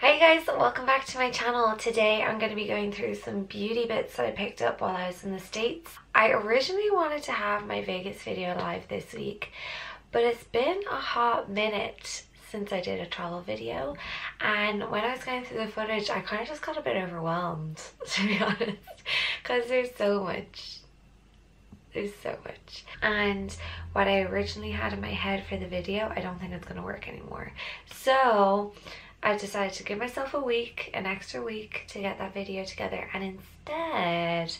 Hey guys, welcome back to my channel. Today I'm going to be going through some beauty bits that I picked up while I was in the States. I originally wanted to have my Vegas video live this week, but it's been a hot minute since I did a travel video, and when I was going through the footage I kind of just got a bit overwhelmed, to be honest, because there's so much, and what I originally had in my head for the video, I don't think it's gonna work anymore. So I decided to give myself a week, an extra week, to get that video together, and instead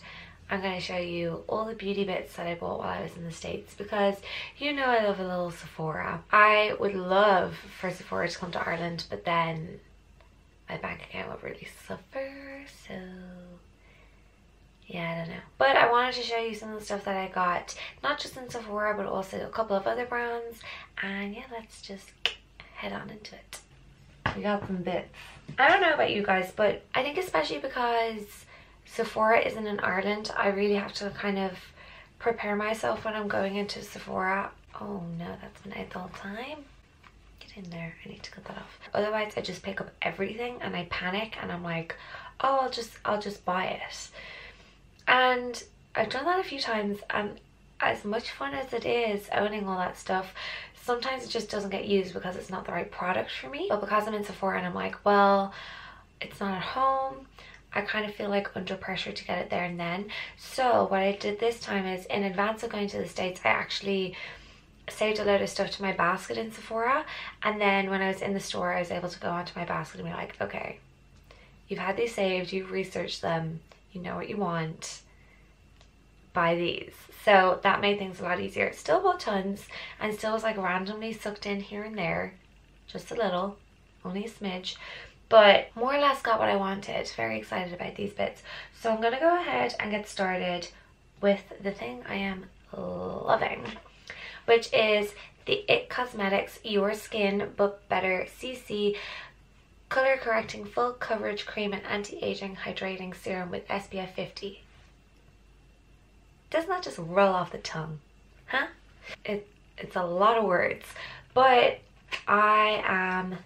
I'm gonna show you all the beauty bits that I bought while I was in the States, because you know I love a little Sephora. I would love for Sephora to come to Ireland, but then my bank account would really suffer, so yeah, I don't know. But I wanted to show you some of the stuff that I got, not just in Sephora, but also a couple of other brands, and yeah, let's just head on into it. We got some bits. I don't know about you guys, but I think especially because Sephora isn't in Ireland, I really have to kind of prepare myself when I'm going into Sephora. Oh no, that's been out the whole time. Get in there, I need to cut that off. Otherwise I just pick up everything and I panic and I'm like, oh, I'll just buy it. And I've done that a few times, and as much fun as it is owning all that stuff, sometimes it just doesn't get used because it's not the right product for me. But because I'm in Sephora and I'm like, well, it's not at home, I kind of feel like under pressure to get it there and then. So what I did this time is, in advance of going to the States, I actually saved a load of stuff to my basket in Sephora, and then when I was in the store I was able to go onto my basket and be like, okay, you've had these saved, you've researched them, you know what you want, buy these. So that made things a lot easier. Still bought tons, and still was like randomly sucked in here and there, just a little, only a smidge, but more or less got what I wanted. Very excited about these bits. So I'm gonna go ahead and get started with the thing I am loving, which is the It Cosmetics Your Skin But Better CC Color Correcting Full Coverage Cream and Anti-Aging Hydrating Serum with SPF 50. Doesn't that just roll off the tongue, huh? It's a lot of words, but I am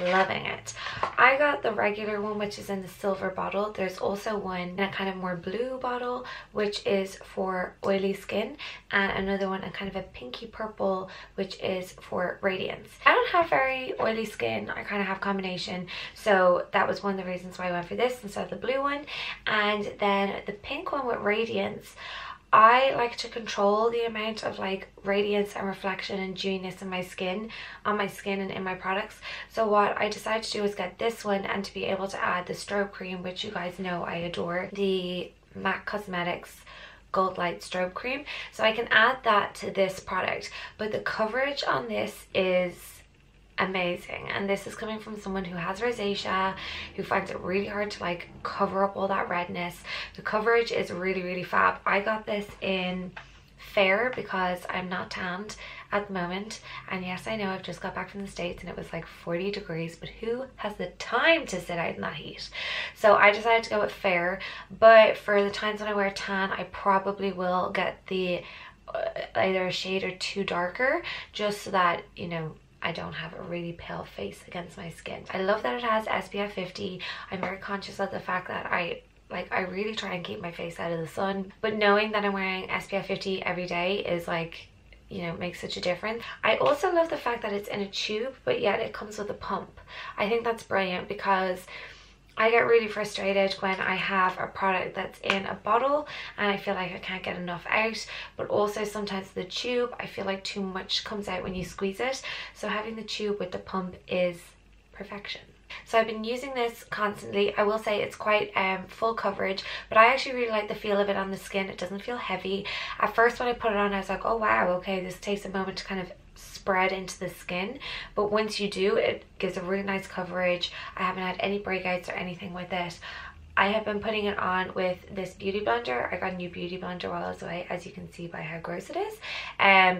loving it. I got the regular one, which is in the silver bottle. There's also one in a kind of more blue bottle, which is for oily skin, and another one in kind of a pinky purple, which is for radiance. I don't have very oily skin, I kind of have combination, so that was one of the reasons why I went for this instead of the blue one. And then the pink one with radiance, I like to control the amount of like radiance and reflection and dewiness in my skin, on my skin and in my products. So what I decided to do was get this one, and to be able to add the strobe cream, which you guys know I adore, the MAC Cosmetics Gold Light Strobe Cream. So I can add that to this product, but the coverage on this is amazing, and this is coming from someone who has rosacea, who finds it really hard to like cover up all that redness. The coverage is really, really fab. I got this in fair because I'm not tanned at the moment, and yes, I know I've just got back from the States and it was like 40 degrees, but who has the time to sit out in that heat? So I decided to go with fair, but for the times when I wear tan I probably will get the either a shade or two darker, just so that, you know, I don't have a really pale face against my skin. I love that it has SPF 50. I'm very conscious of the fact that I really try and keep my face out of the sun, but knowing that I'm wearing SPF 50 every day is like, you know, makes such a difference. I also love the fact that it's in a tube, but yet it comes with a pump. I think that's brilliant, because I get really frustrated when I have a product that's in a bottle and I feel like I can't get enough out, but also sometimes the tube, I feel like too much comes out when you squeeze it. So having the tube with the pump is perfection. So I've been using this constantly. I will say it's quite full coverage, but I actually really like the feel of it on the skin. It doesn't feel heavy. At first when I put it on I was like, oh wow, okay, this takes a moment to kind of spread into the skin, but once you do, it gives a really nice coverage. I haven't had any breakouts or anything with it. I have been putting it on with this beauty blender. I got a new beauty blender while I was away, as you can see by how gross it is,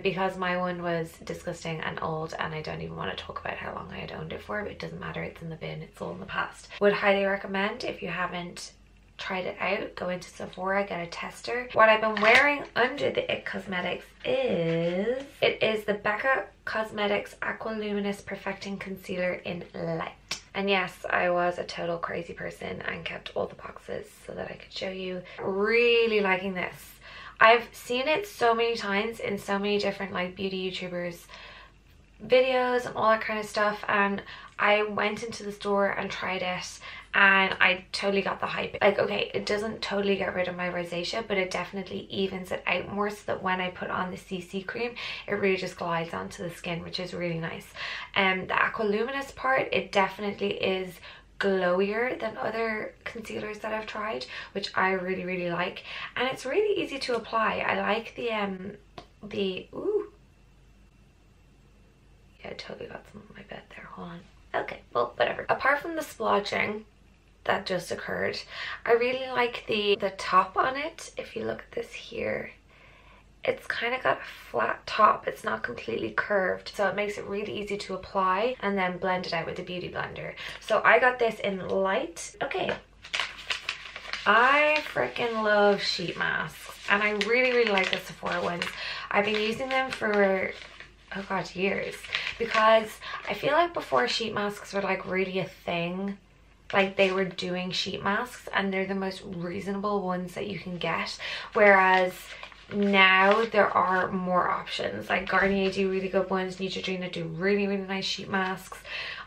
because my one was disgusting and old, and I don't even want to talk about how long I had owned it for, but it doesn't matter, it's in the bin, it's all in the past. Would highly recommend, if you haven't tried it out, go into Sephora, get a tester. What I've been wearing under the It Cosmetics is, it is the Becca Cosmetics Aqualuminous Perfecting Concealer in Light. And yes, I was a total crazy person and kept all the boxes so that I could show you. Really liking this. I've seen it so many times in so many different like beauty YouTubers videos and all that kind of stuff, and I went into the store and tried it and I totally got the hype. Like, okay, it doesn't totally get rid of my rosacea, but it definitely evens it out more so that when I put on the CC cream, it really just glides onto the skin, which is really nice. And the Aqualuminous part, it definitely is glowier than other concealers that I've tried, which I really like, and it's really easy to apply. I like the ooh, yeah, I totally got some on my bed there, hold on. Okay, well, whatever. Apart from the splotching that just occurred, I really like the top on it. If you look at this here, it's kind of got a flat top. It's not completely curved, so it makes it really easy to apply and then blend it out with the beauty blender. So I got this in light. Okay, I freaking love sheet masks, and I really like the Sephora ones. I've been using them for, oh god, years, because I feel like before sheet masks were like really a thing. Like, they were doing sheet masks and they're the most reasonable ones that you can get, whereas now there are more options. Like Garnier do really good ones, Neutrogena do really nice sheet masks.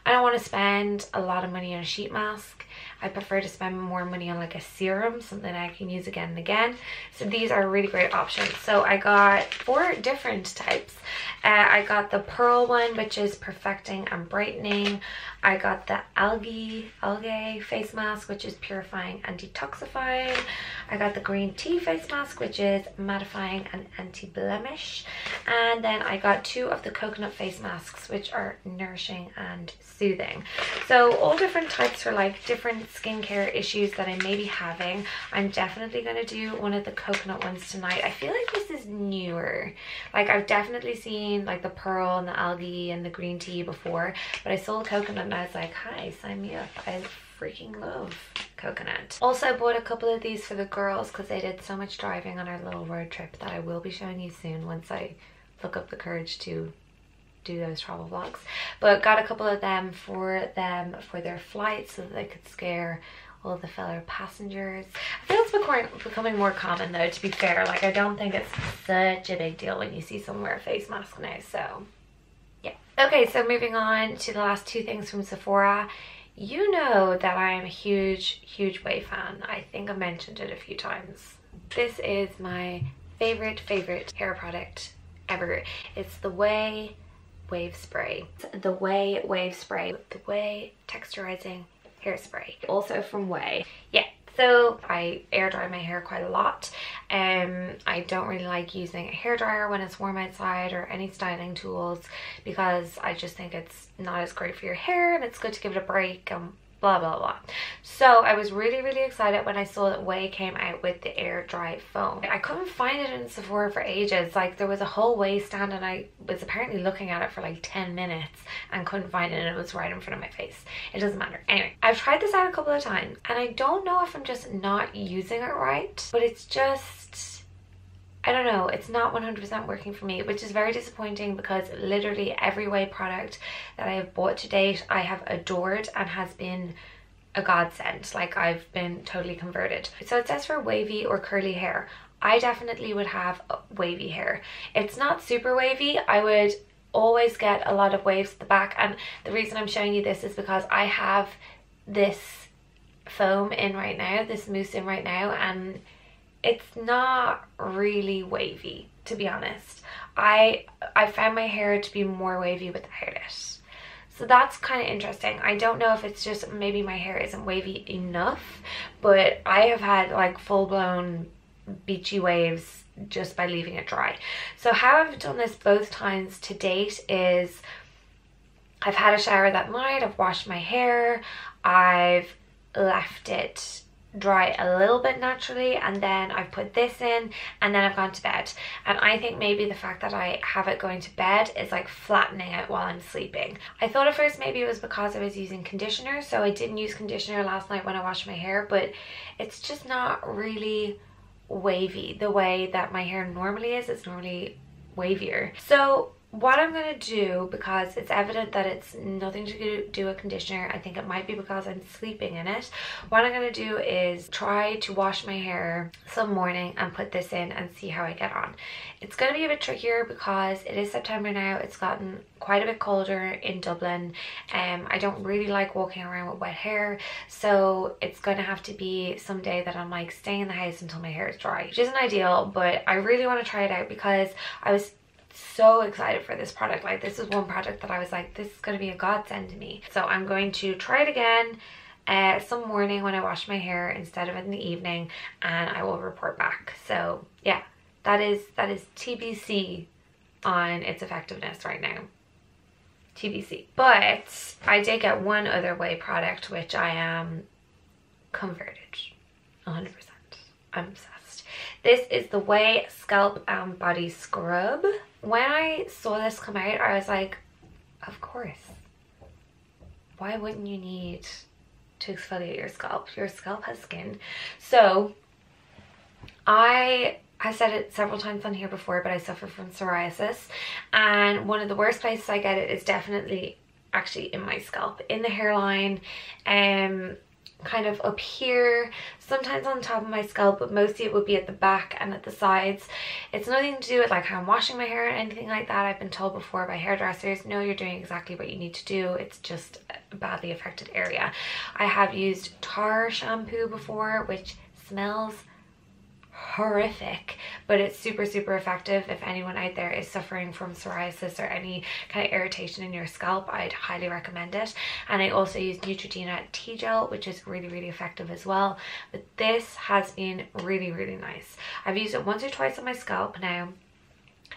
I don't want to spend a lot of money on a sheet mask. I prefer to spend more money on like a serum, something I can use again and again. So these are really great options. So I got 4 different types. I got the pearl one, which is perfecting and brightening. I got the algae face mask, which is purifying and detoxifying. I got the green tea face mask, which is mattifying and anti-blemish. And then I got 2 of the coconut face masks, which are nourishing and soothing. So all different types for like different skincare issues that I may be having. I'm definitely going to do one of the coconut ones tonight. I feel like this is newer. Like, I've definitely seen like the pearl and the algae and the green tea before, but I saw the coconut and I was like, hi, sign me up. I freaking love coconut. Also, I bought a couple of these for the girls because they did so much driving on our little road trip that I will be showing you soon once I look up the courage to do those travel vlogs. But got a couple of them for their flight so that they could scare all the fellow passengers. I feel it's becoming more common though, to be fair. Like, I don't think it's such a big deal when you see someone wear a face mask now, so yeah. Okay, so moving on to the last 2 things from Sephora. You know that I am a huge Ouai fan. I think I mentioned it a few times. This is my favorite hair product ever. It's the Ouai Wave Spray. It's the Ouai Wave Spray. The Ouai Texturizing Hairspray. Also from Ouai. Yeah, so I air dry my hair quite a lot. I don't really like using a hairdryer when it's warm outside or any styling tools, because I just think it's not as great for your hair and it's good to give it a break and blah blah blah. So I was really excited when I saw that Ouai came out with the air dry foam. I couldn't find it in Sephora for ages. Like, there was a whole Ouai stand and I was apparently looking at it for like 10 minutes and couldn't find it, and it was right in front of my face. It doesn't matter. Anyway, I've tried this out a couple of times and I don't know if I'm just not using it right, but it's just, I don't know, it's not 100% working for me, which is very disappointing because literally every Ouai product that I have bought to date I have adored and has been a godsend. Like, I've been totally converted. So it says for wavy or curly hair. I definitely would have wavy hair. It's not super wavy. I would always get a lot of waves at the back, and the reason I'm showing you this is because I have this foam in right now, this mousse in right now, and it's not really wavy, to be honest. I found my hair to be more wavy without it. So that's kind of interesting. I don't know if it's just maybe my hair isn't wavy enough, but I have had like full-blown beachy waves just by leaving it dry. So how I've done this both times to date is I've had a shower that night, I've washed my hair, I've left it dry a little bit naturally, and then I've put this in, and then I've gone to bed. And I think maybe the fact that I have it going to bed is like flattening it while I'm sleeping. I thought at first maybe it was because I was using conditioner, so I didn't use conditioner last night when I washed my hair, but it's just not really wavy the Ouai that my hair normally is. It's normally wavier. So What I'm going to do, because it's evident that it's nothing to do with conditioner, I think it might be because I'm sleeping in it, what I'm going to do is try to wash my hair some morning and put this in and see how I get on. It's going to be a bit trickier because it is September now, it's gotten quite a bit colder in Dublin, and I don't really like walking around with wet hair, so it's going to have to be some day that I'm like staying in the house until my hair is dry, which isn't ideal, but I really want to try it out because I was so excited for this product. Like, this is one product that I was like, this is going to be a godsend to me. So I'm going to try it again some morning when I wash my hair instead of in the evening, and I will report back. So yeah, that is TBC on its effectiveness right now. TBC. But I did get one other Ouai product, which I am converted 100%. I'm obsessed. This is the Ouai Scalp and Body Scrub. When I saw this come out, I was like, of course. Why wouldn't you need to exfoliate your scalp? Your scalp has skin. So I said it several times on here before, but I suffer from psoriasis, and one of the worst places I get it is definitely actually in my scalp, in the hairline, kind of up here, sometimes on the top of my scalp, but mostly it would be at the back and at the sides. It's nothing to do with like how I'm washing my hair or anything like that. I've been told before by hairdressers, no, you're doing exactly what you need to do, it's just a badly affected area. I have used tar shampoo before, which smells horrific, but it's super, super effective. If anyone out there is suffering from psoriasis or any kind of irritation in your scalp, I'd highly recommend it. And I also use Neutrogena Tea Gel, which is really, really effective as well. But this has been really, really nice. I've used it once or twice on my scalp now.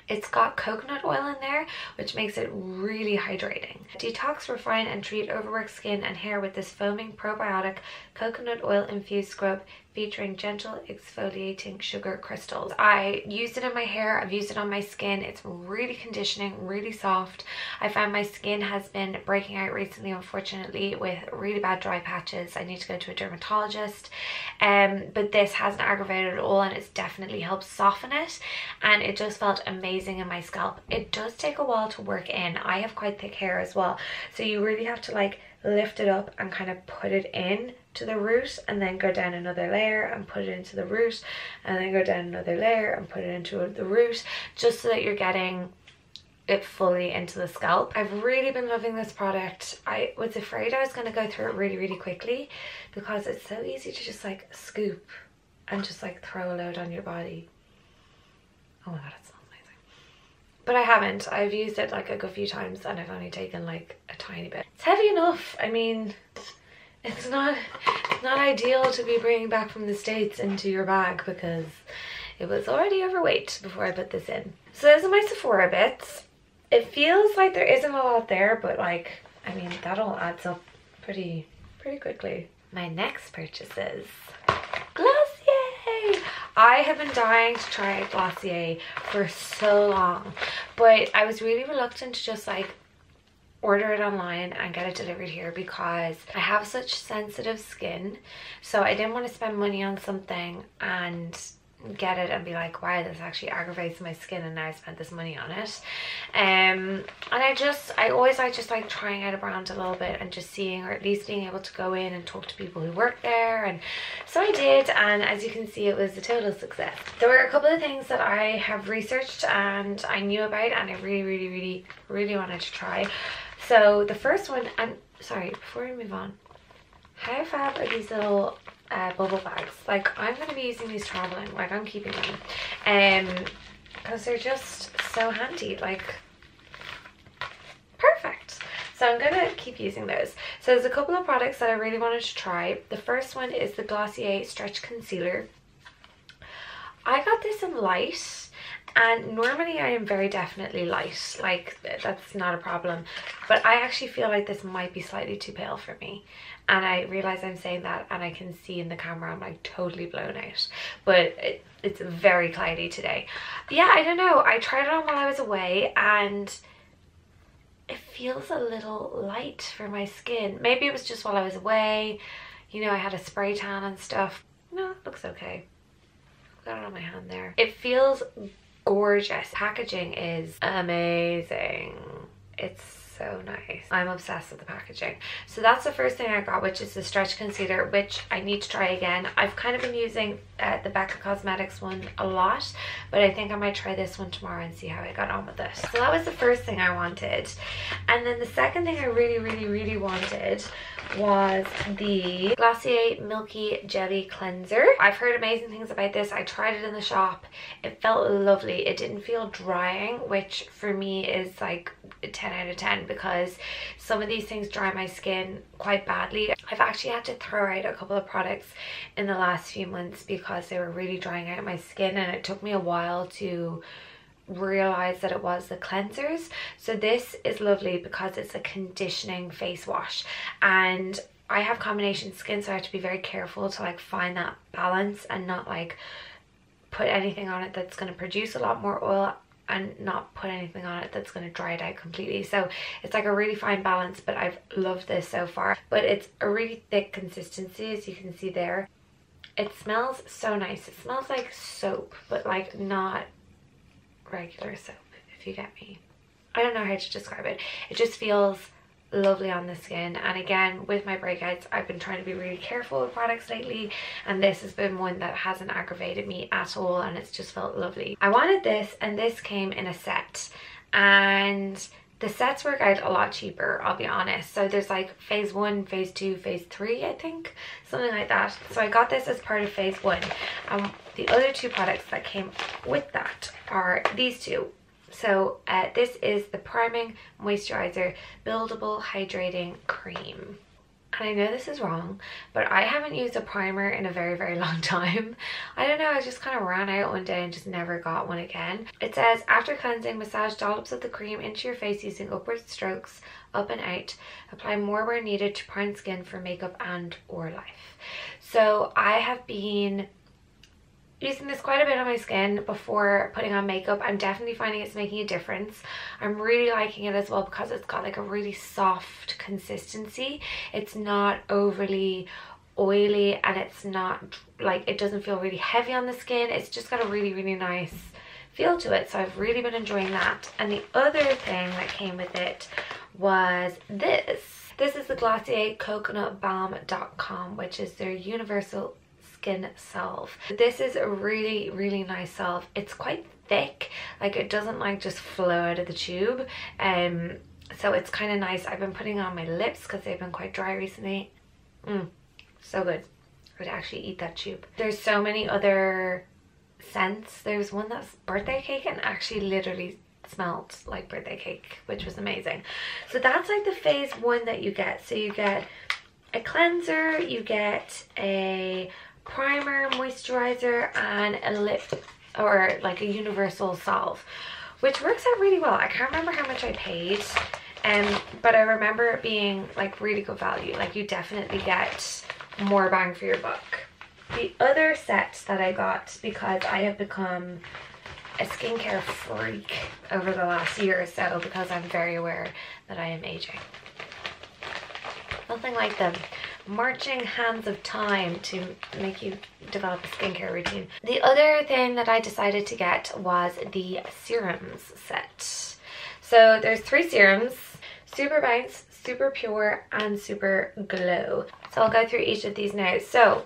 It's got coconut oil in there, which makes it really hydrating. Detox, refine, and treat overworked skin and hair with this foaming probiotic coconut oil infused scrub featuring gentle exfoliating sugar crystals. I used it in my hair, I've used it on my skin. It's really conditioning, really soft. I found my skin has been breaking out recently, unfortunately, with really bad dry patches. I need to go to a dermatologist, but this hasn't aggravated at all, and it's definitely helped soften it, and it just felt amazing in my scalp. It does take a while to work in. I have quite thick hair as well, so you really have to like lift it up and kind of put it in to the root, and then go down another layer and put it into the root, and then go down another layer and put it into the root, just so that you're getting it fully into the scalp. I've really been loving this product. I was afraid I was going to go through it really, really quickly because it's so easy to just like scoop and just like throw a load on your body. Oh my god, it smells amazing. But I haven't. I've used it like a good few times, and I've only taken like a tiny bit. It's heavy enough. I mean, it's not ideal to be bringing back from the States into your bag, because it was already overweight before I put this in. So those are my Sephora bits. It feels like there isn't a lot there, but like, I mean, that all adds up pretty quickly. My next purchases. Glossier! I have been dying to try Glossier for so long, but I was really reluctant to just like order it online and get it delivered here because I have such sensitive skin, so I didn't want to spend money on something and get it and be like, wow, this actually aggravates my skin, and now I spent this money on it. And I always like just like trying out a brand a little bit and just seeing, or at least being able to go in and talk to people who work there, and so I did, and as you can see, it was a total success. There were a couple of things that I have researched and I knew about, and I really wanted to try. So the first one, and sorry, before we move on, how fab are these little bubble bags? Like, I'm going to be using these traveling, like I'm keeping them, because they're just so handy, like perfect. So I'm going to keep using those. So there's a couple of products that I really wanted to try. The first one is the Glossier Stretch Concealer. I got this in light, and normally I am very definitely light, like that's not a problem, but I actually feel like this might be slightly too pale for me, and I realize I'm saying that, and I can see in the camera I'm like totally blown out, but it's very cloudy today. Yeah, I don't know, I tried it on while I was away, and it feels a little light for my skin. Maybe it was just while I was away, you know, I had a spray tan and stuff. No, it looks okay. I've got it on my hand there. It feels gorgeous. Packaging is amazing. It's so nice. I'm obsessed with the packaging. So that's the first thing I got, which is the stretch concealer, which I need to try again. I've kind of been using the Becca Cosmetics one a lot, but I think I might try this one tomorrow and see how I got on with it. So that was the first thing I wanted. And then the second thing I really wanted was the Glossier Milky Jelly Cleanser. I've heard amazing things about this. I tried it in the shop. It felt lovely. It didn't feel drying, which for me is like a 10 out of 10 because some of these things dry my skin quite badly. I've actually had to throw out a couple of products in the last few months because they were really drying out my skin, and it took me a while to realize that it was the cleansers. So this is lovely because it's a conditioning face wash, and I have combination skin, so I have to be very careful to like find that balance and not like put anything on it that's going to produce a lot more oil and not put anything on it that's going to dry it out completely. So it's like a really fine balance, but I've loved this so far. But it's a really thick consistency, as you can see there. It smells so nice. It smells like soap, but like not regular soap, if you get me. I don't know how to describe it. It just feels lovely on the skin. And again, with my breakouts, I've been trying to be really careful with products lately, and this has been one that hasn't aggravated me at all, and it's just felt lovely. I wanted this, and this came in a set, and the sets work out a lot cheaper, I'll be honest. So there's like phase 1, phase 2, phase 3, I think, something like that. So I got this as part of phase 1. The other two products that came with that are these two. So this is the Priming Moisturizer Buildable Hydrating Cream. And I know this is wrong, but I haven't used a primer in a very long time. I don't know, I just kind of ran out one day and just never got one again. It says, after cleansing, massage dollops of the cream into your face using upward strokes, up and out. Apply more where needed to prime skin for makeup and or life. So I have been using this quite a bit on my skin before putting on makeup. I'm definitely finding it's making a difference. I'm really liking it as well because it's got like a really soft consistency. It's not overly oily, and it's not like, it doesn't feel really heavy on the skin. It's just got a really nice feel to it. So I've really been enjoying that. And the other thing that came with it was this. This is the Glossier Coconut Balm.com, which is their universal skin salve. This is a really nice salve. It's quite thick, like it doesn't like just flow out of the tube, so it's kind of nice. I've been putting it on my lips because they've been quite dry recently. So good. I would actually eat that tube. There's so many other scents. There's one that's birthday cake and actually literally smelled like birthday cake, which was amazing. So that's like the phase 1 that you get. So you get a cleanser, you get a primer, moisturizer, and a lip, or like a universal salve, which works out really well. I can't remember how much I paid, but I remember it being like really good value. Like you definitely get more bang for your buck. The other set that I got, because I have become a skincare freak over the last year or so, because I'm very aware that I am aging. Nothing like them. Marching hands of time to make you develop a skincare routine. The other thing that I decided to get was the serums set. So there's 3 serums, Super Bounce, Super Pure, and Super Glow. So I'll go through each of these now. So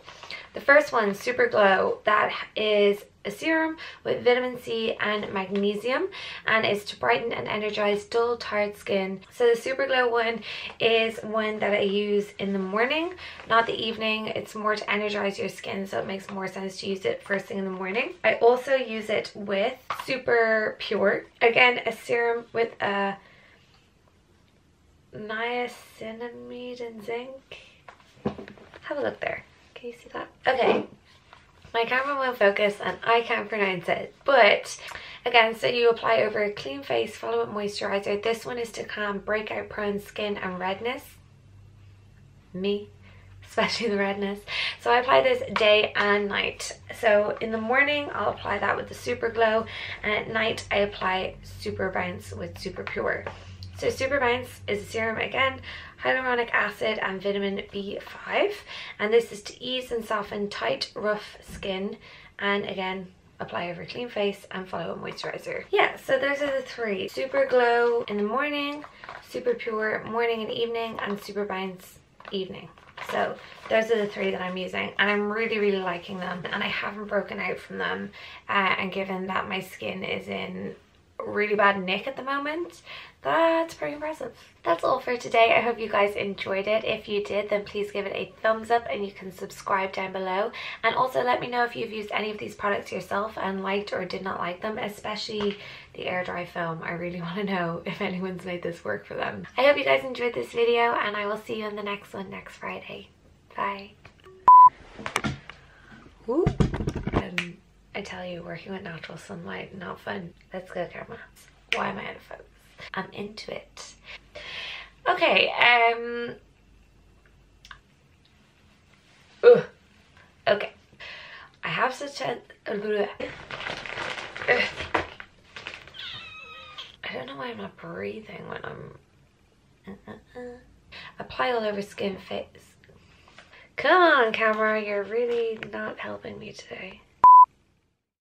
the first one, Super Glow, that is a serum with vitamin C and magnesium, and is to brighten and energize dull, tired skin. So the Super Glow one is one that I use in the morning, not the evening. It's more to energize your skin, so it makes more sense to use it first thing in the morning. I also use it with Super Pure, again a serum with a niacinamide and zinc. Have a look there. Can you see that? Okay. My camera won't focus and I can't pronounce it, but again, so you apply over a clean face, follow up moisturizer. This one is to calm breakout prone skin and redness. Me, especially the redness. So I apply this day and night. So in the morning, I'll apply that with the Super Glow, and at night I apply Super Bounce with Super Pure. So Super Bounce is a serum, again, hyaluronic acid and vitamin B5, and this is to ease and soften tight, rough skin, and again apply over a clean face, and follow a moisturizer. Yeah, so those are the three. Super Glow in the morning, Super Pure morning and evening, and Super Bounce evening. So those are the three that I'm using, and I'm really liking them, and I haven't broken out from them, and given that my skin is in really bad nick at the moment, that's pretty impressive. That's all for today. I hope you guys enjoyed it. If you did, then please give it a thumbs up, and you can subscribe down below, and also let me know if you've used any of these products yourself and liked or did not like them, especially the air dry foam. I really want to know if anyone's made this work for them. I hope you guys enjoyed this video, and I will see you in the next one next Friday. Bye. Woo. I tell you, working with natural sunlight, not fun. Let's go, camera. Why am I out of focus? I'm into it. Okay, okay. I have such a... I don't know why I'm not breathing when I'm... Apply all over skin, face. Come on, camera, you're really not helping me today.